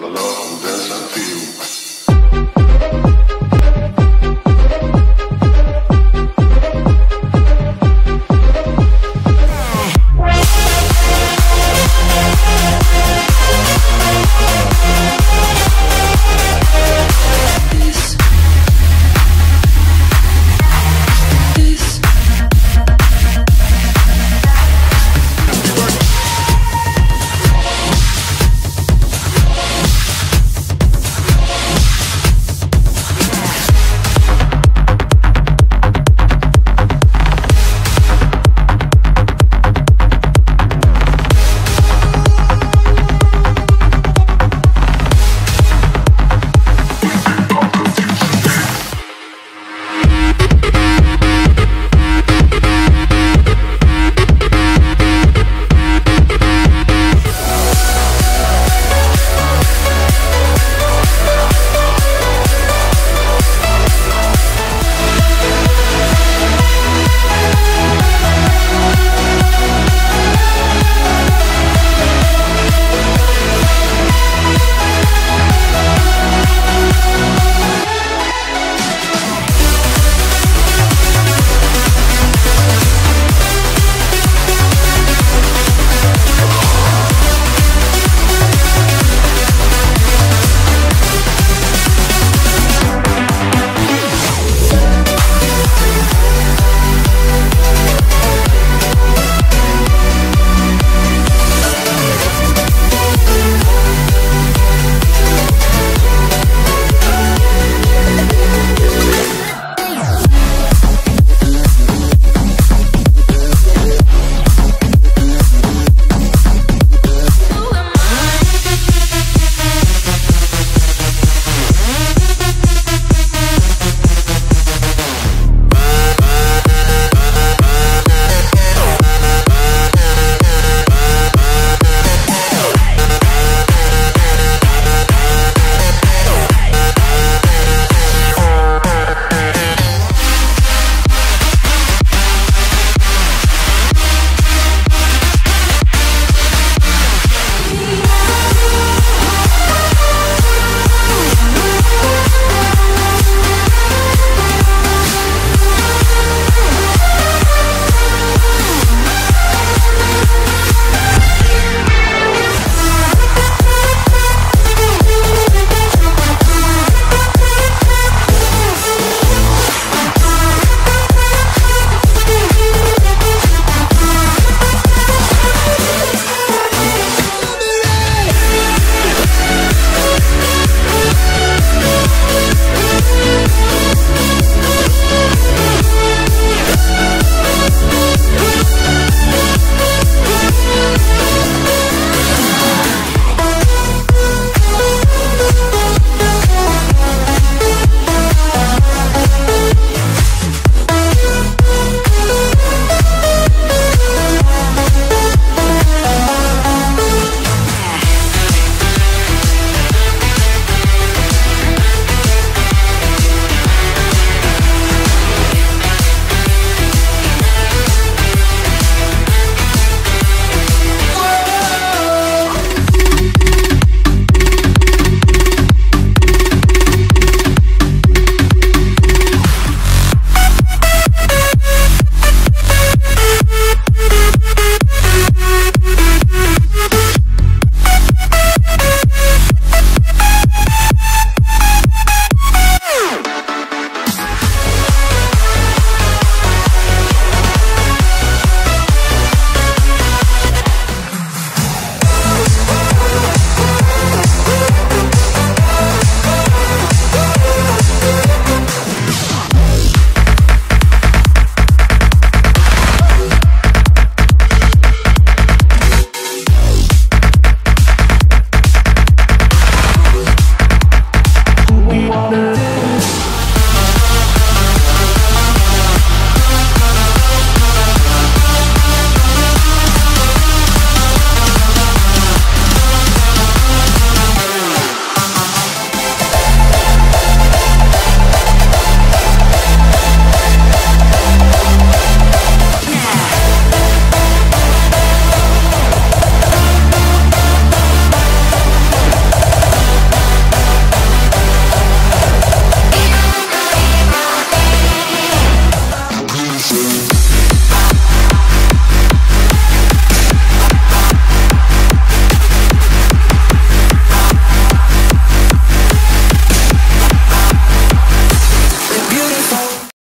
for the love and dance and feel.